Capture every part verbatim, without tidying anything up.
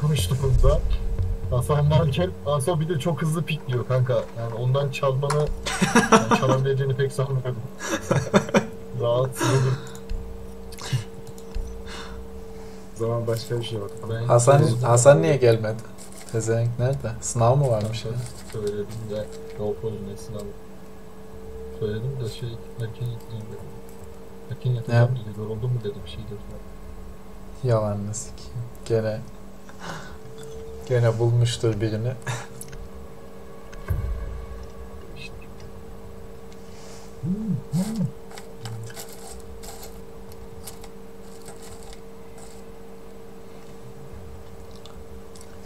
konuştuğumuzda Hasan Banker, Hasan bir de çok hızlı pikliyor kanka. Yani ondan çalmanı, yani çalabileceğini pek sanmıyordum. Rahat sınırdım. O zaman başka bir şey bakalım. Hasan, Hasan niye gelmedi? Tezenek nerede? Sınav mı varmış ya? Söyledim de, Rolfo'nun ne sınavı? Söyledim de şey, erken yetmeyeyim dedim. Erken yetmeyeyim dedi, yoruldun mu dedi, bir şey dedi. Yalan nasıl ki? Gene... Gene bulmuştur birini.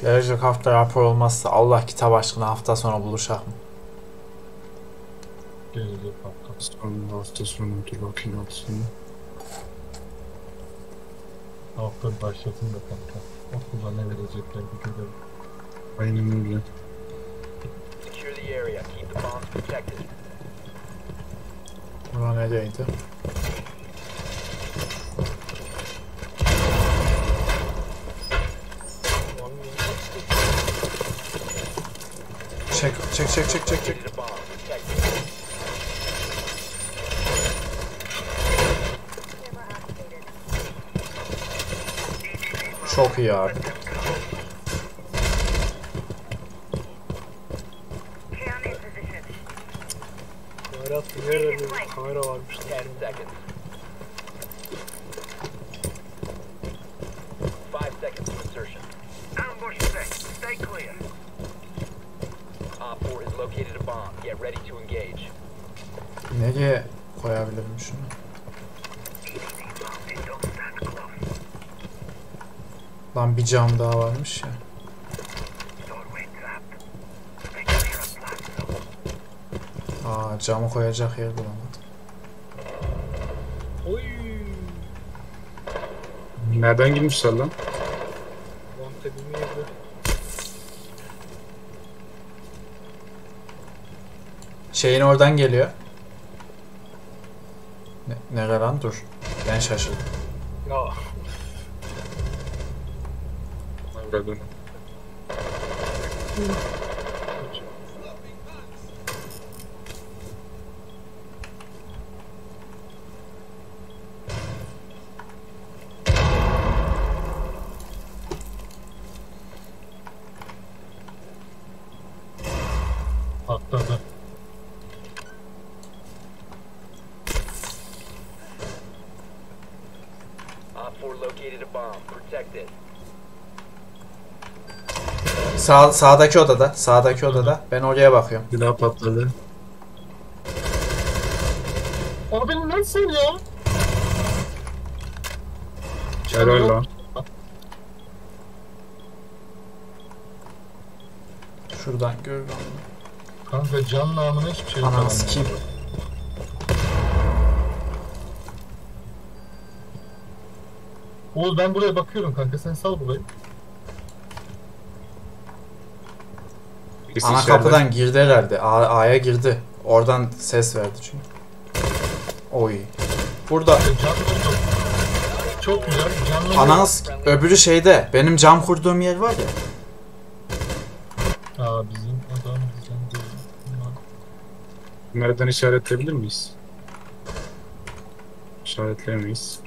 Gelecek hafta rapor olmazsa Allah kitap aşkına hafta sonra buluşak mı? Gelecek hafta sonra hafta sonu dur bakayım hafta sonu. Hafta başlasın da kanka. Okulda ne verecekler bir görelim. Aynen öyle. Buna ne değdi? Çek, çek, çek, çek, çek, çek. Çok iyi abi. Cavera attı, nerede bir kamera varmış. Nereye koyabilirim şunu? Lan bir cam daha varmış ya. Aa, camı koyacak yer bulamadım. Oy. Nereden girmişler lan? Şeyin oradan geliyor. Ne, ne lan dur. Ben şaşırdım. Ya. Bırakın. Atladı. Sağ, sağdaki odada, sağdaki odada. Ben oraya bakıyorum. Bir daha patladı. Abi nasıl ya? Helal lan. Şuradan gör. Kanka can namına hiçbir şey yok. Anam sikiyim. Oğuz ben buraya bakıyorum kanka, sen sal burayı. Ana içeride. Kapıdan girdi herhalde. A'ya girdi. Oradan ses verdi çünkü. Oy. Burada. Çok güzel. Anas öbürü şeyde. Benim cam kurduğum yer var ya. Aa, bizim adam bizim. Nereden işaretleyebilir miyiz? İşaretleyemeyiz.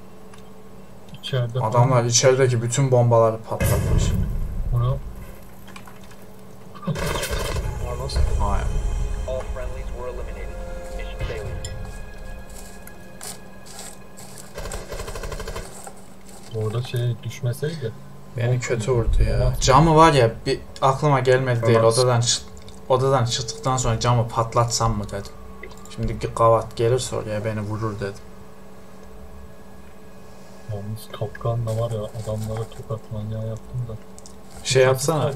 İçeride. Adamlar falan. İçerideki bütün bombaları patlatmış. Bunu. Hayır. Orada şey düşmeseydi. Beni kötü vurdu ya. Camı var ya bir aklıma gelmedi değil. Odadan odadan çıktıktan sonra camı patlatsam mı dedim. Şimdi kavat gelirse oraya beni vurur dedim. Yalnız kapkan da var ya, adamlara tokat manyağı yaptım da. Şey yapsana.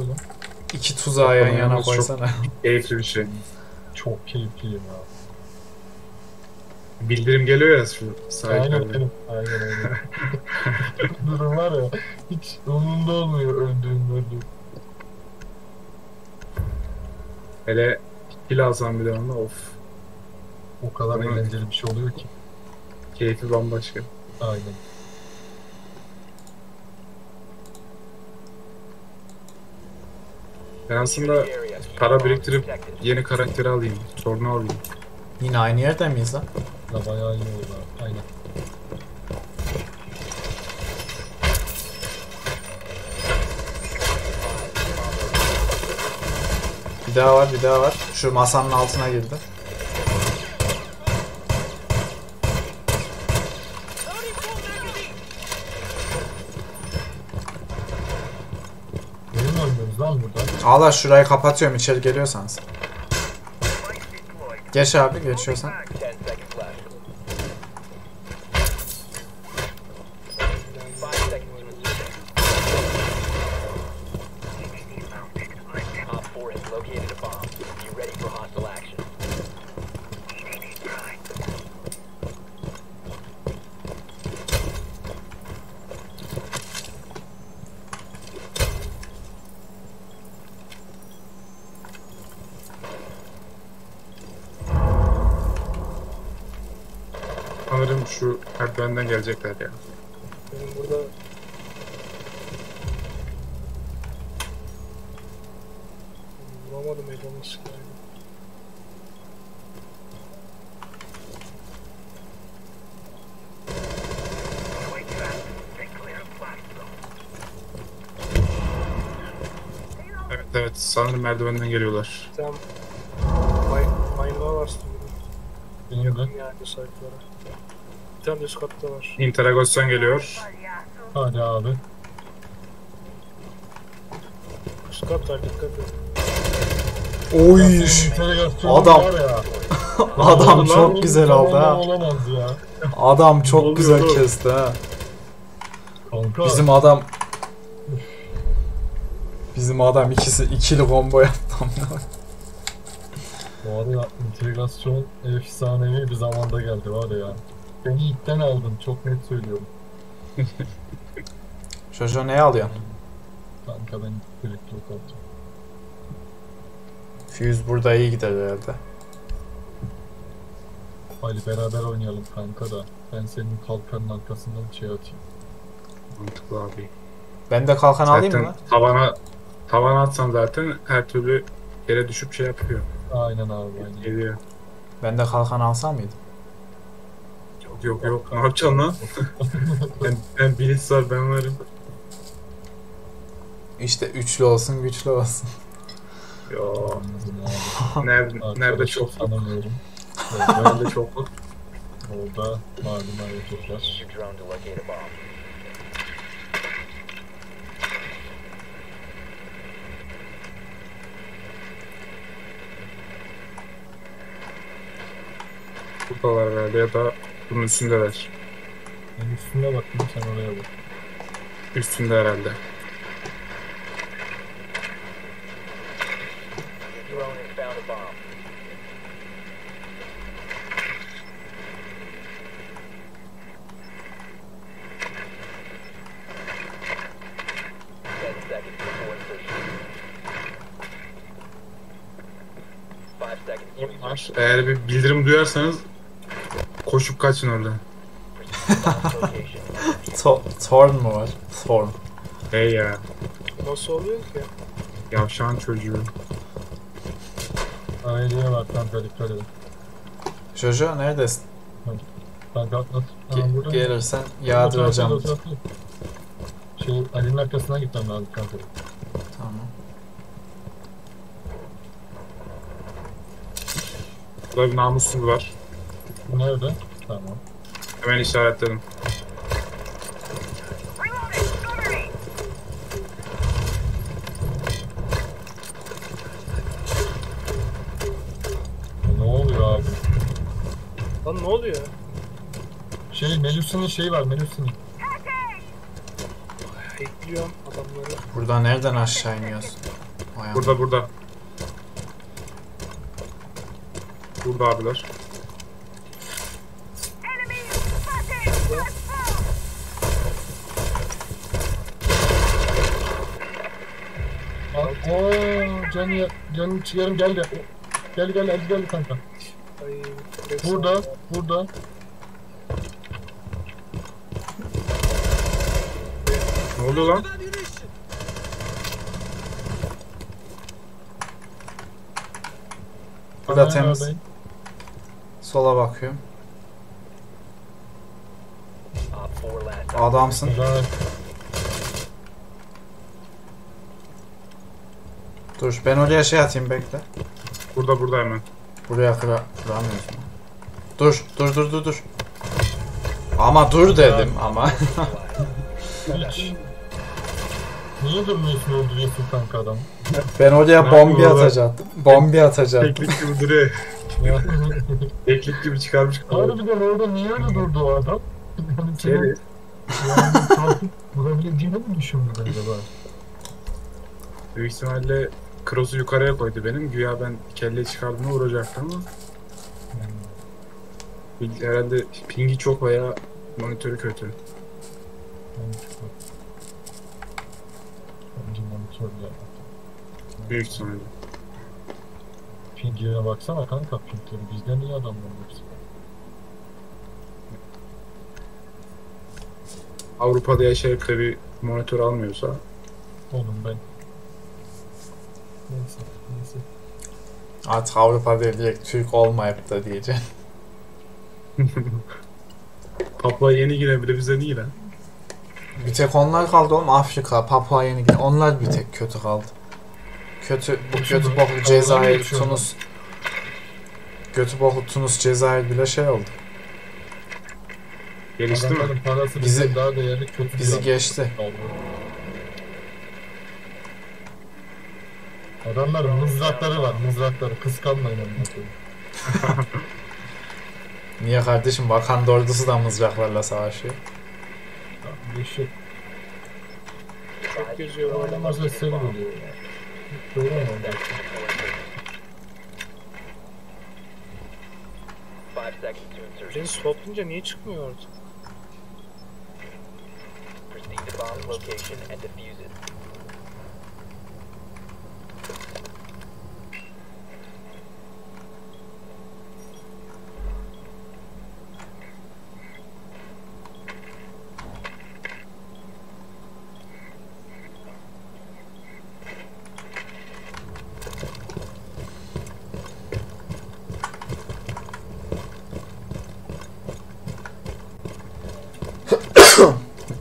İki tuzağı yan yana koysana. Çok keyifli bir şey. Çok keyifliyim abi. Bildirim geliyor ya şu sahiplerine. Aynen benim. Aynen öyle. Durum var ya, hiç umurumda olmuyor öldüğüm öldüğüm. Hele kill alsam bile onunla of. O kadar eğlenceli bir şey oluyor ki. Keyfi bambaşka. Aynen. Ben aslında para biriktirip yeni karakteri alayım, torunu alayım. Yine aynı yerden miyiz lan? Da bayağı iyi oldu, aynen. Bir daha var, bir daha var. Şu masanın altına girdi. Ağlar şurayı kapatıyorum, içeri geliyorsanız. Geç abi, geçiyorsan. Şu harbiden gelecekler ya. Benim burada bulamadım elimi sıkıyorum. Evet evet, sanırım merdivenden geliyorlar. Tamam. Mayınlığa bastım. Biliyordun. Yerde sahiplara. Tam üst katta var. İnteragos'tan geliyor. Hadi abi. Üst kat var, dikkat et. Oy. Adam. Adam çok güzel aldı ha. Adam çok güzel kesti ha. Bizim adam. Bizim adam ikisi ikili combo yaptı. Bu arada integrasyon efsanevi bir zamanda geldi var ya. Beni ilkten aldın, çok net söylüyorum. Jojo neye alıyorsun? Kanka ben elektrik aldım. Fuse burada iyi gider herhalde. Ali beraber oynayalım kanka da. Ben senin kalkanın arkasından şey atayım. Mantıklı abi. Ben de kalkan zaten alayım mı? Tavana, tavana atsan zaten her türlü yere düşüp şey yapıyor. Aynen abi, aynen. Geliyor. Ben de kalkan alsam mıydım? Yok yok, ne yapacaksın lan? ben, ben bilinç var, ben varım. İşte üçlü olsun, güçlü olsun. Yoo. Nerede, nerede çok var? Nerede çok var? Orada malumlar yoklar. Buradalar herhalde ya da bunun üstündeler. Ben üstüne bakayım, sen oraya bak. Üstünde herhalde. Onlar, eğer bir bildirim duyarsanız koşup kaçın orada. to Torn mu var? Torn. Hey ya. Nasıl oluyor ki? Yavşan çocuğu. Aileye bak ben delikler edin. Jojo neredesin? Ben kalklat. Ge gelirsen yağdıracağım. Şey, Ali'nin arkasından gitmem lazım kanka. Tamam. Burada bir namussuz var. Nerede? Tamam. Hemen işaretledim. Ne oluyor abi? Lan ne oluyor? Şey, Melus'un şeyi var, Melus'un. Bekliyorum adamları. Burada nereden aşağı iniyorsun? Ayağım. Burada burada. Burada abiler. Ooo, canı, canım çıkarım, gel gel gel gel gel gel kanka. Burada, burada. Ne oluyor lan? Burada temiz. Sola bakıyorum. Adamsın. Dur ben oraya şey atayım, bekle. Burada burada hemen. Buraya kıra kıramıyorsun. Dur dur dur dur dur. Ama dur dedim ya, ama. Niye durmuyorsun, öldürüyorsun kanka adam? Ben oraya bombi atacaktım. Bombi atacaktım. Teklik gibi duruyor. Teklik gibi çıkarmış. Harbiden orada niye öyle durdu o adam? Seri. Yani bulabileceğini mi düşündün acaba? Büyük ihtimalle cross'u yukarıya koydu benim. Güya ben kelleyi çıkardığımda vuracaktım ama. Herhalde pingi çok veya monitörü kötü. Büyük ihtimalle. Pingine baksana kanka, pingleri bizden iyi adamlar baksana. Avrupa'da yaşayıp da bir monitör almıyorsa. Oğlum ben. Neyse, neyse. Artık Avrupa değil, direkt Türk olmayıp da diyeceğim. Papua Yeni Gine bile bize niye lan? Bir tek onlar kaldı oğlum, Afrika, Papua Yeni Gine, onlar bir tek kötü kaldı. Kötü, bu kötü boklu Cezayir, Tunus. Kötü boklu Tunus, Cezayir bile şey oldu. Gelişti mi? Bizi, daha değerli, kötü bizi geçti. Adamlar mızrakları var, mızrakları, kıskanmayın onları. Niye kardeşim, Vakanda ordusu da mızraklarla savaşıyor. Yeşil. Çok geziyor, oynamazsa seni buluyor. Doğru mu? Beni soplayınca niye çıkmıyor orada?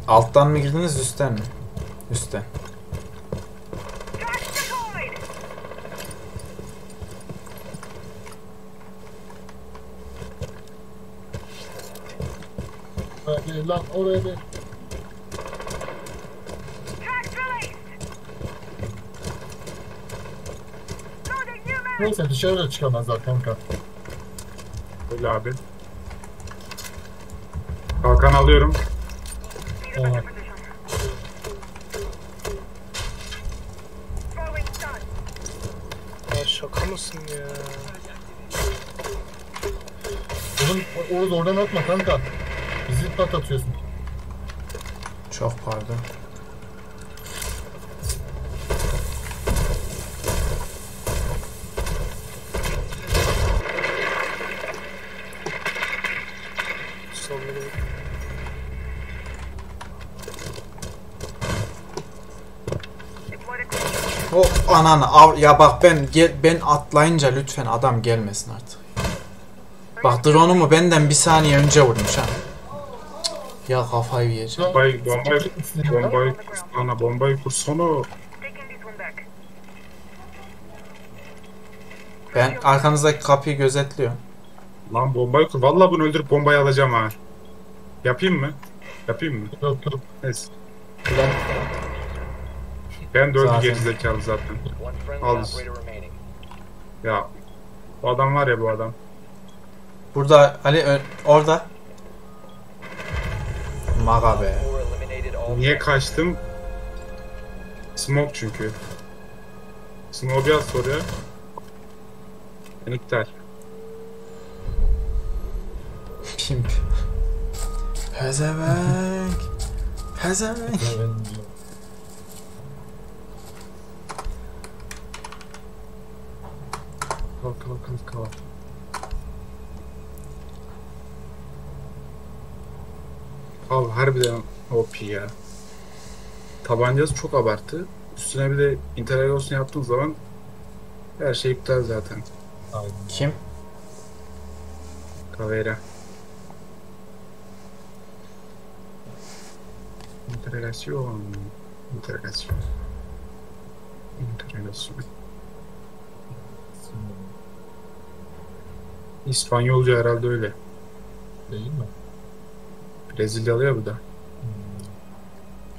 Alttan mı girdiniz, üstten mi? Üstten. Hadi lan oraya bir. Neyse dışarıda çıkamazlar kanka. Öyle abi. Kalkan alıyorum. Evet. Ya şaka mısın ya? Oğlum Oğuz oradan atma kanka. Bizi patlatıyorsun. Çok pardon. Anan ya bak ben gel, ben atlayınca lütfen adam gelmesin artık. Bak drone'umu benden bir saniye önce vurmuş ha. Cık, ya kafayı yiyeceğim. Bombayı bombayı kursana, bombayı kursana. Ben arkanızdaki kapıyı gözetliyorum. Lan bombayı kur. Vallahi bunu öldürüp bombayı alacağım ha. Yapayım mı? Yapayım mı? Yok yok. Neyse. Ben de öldü gerizekalı zaten. Al. Ya. Bu adam var ya, bu adam. Burada Ali orada. Mağabe. Niye kaçtım? Smoke çünkü. Smoke biraz soruyor. Enikter. Pimp. Pezevenk. Pezevenk. Kalk kalk kalk kalk. Abi harbiden O P ya. Tabancası çok abartı. Üstüne bir de interrogasyon yaptığın zaman her şey iptal zaten. Abi. Kim? Cavera. İnterrelasyon. İnterrelasyon. İnterrelasyon. İspanyolca herhalde öyle. Değil mi? Brezilyalı ya bu da. Hmm.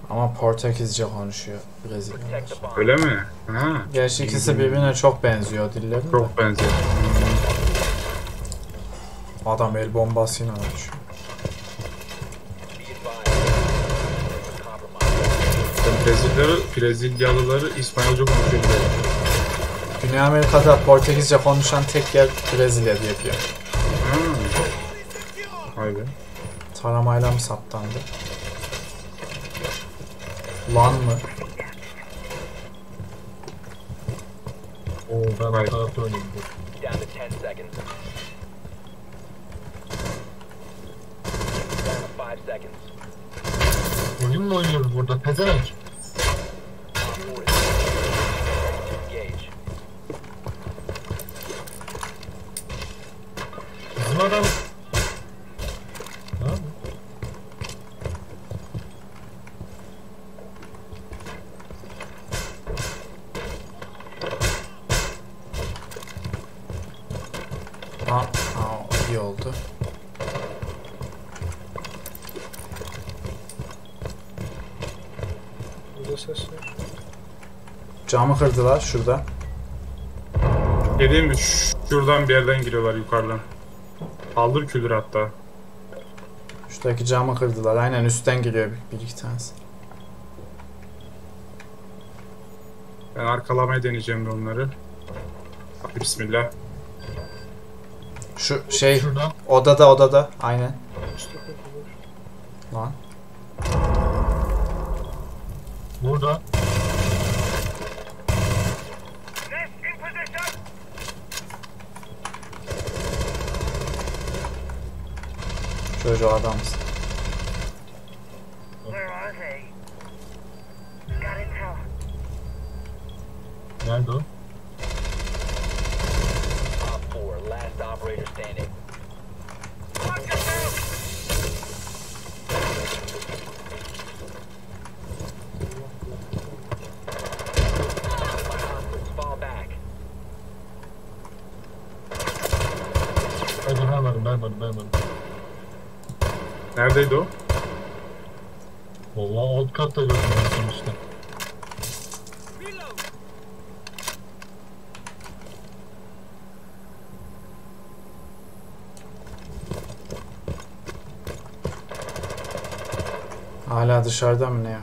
Ama Portekizce konuşuyor Brezilyalı. Öyle mi? Ha. Gerçi ikisi birbirine çok benziyor dilleri. Çok benziyor. Adam el bombasıyla almış. Brezilyalı, Brezilyalıları İspanyolca konuşuyor. Güney Amerika'da Portekizce konuşan tek yer Brezilya diye biliyorum. Hmm. Vay be. Taramayla mı saptandı? Lan mı? Ooo ben alt tarafta oynayayım. Oyun mu oynuyoruz burada? Pezevenk. Bizim adam... Ha, ha, iyi oldu. Burada ses var. Camı kırdılar şurada. Dediğim gibi şuradan bir yerden giriyorlar, yukarıdan. Aldır küldür hatta. Şuradaki camı kırdılar. Aynen üstten giriyor bir, bir iki tanesi. Ben arkalamaya deneyeceğim de onları. Hadi bismillah. Şu şey şuradan. Odada odada aynen. Lan. Burada. Jojo adamsın. Nerede o? Neredeydi o? Vallahi alt katta gördüm ben işte. Hala dışarıda mı ne ya?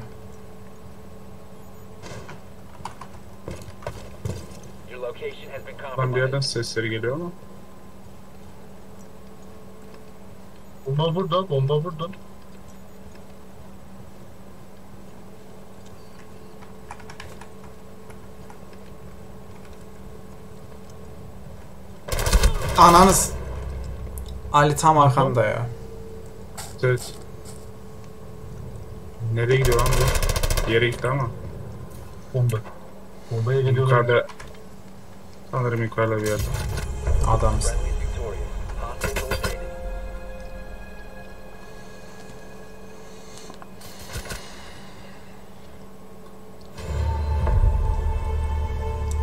Lan bir yerden sesleri geliyor ama. Bomba burada, bomba burada. Ananız. Ali tam arkamda ya. Evet. Nereye gidiyor lan bu? Bir yere gitti ama. Bomba. Bombaya gidiyorlar. Yukarıda. Sanırım yukarıda bir yerde. Adamsın.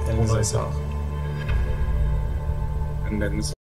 Elinize sağlık. Ellerinize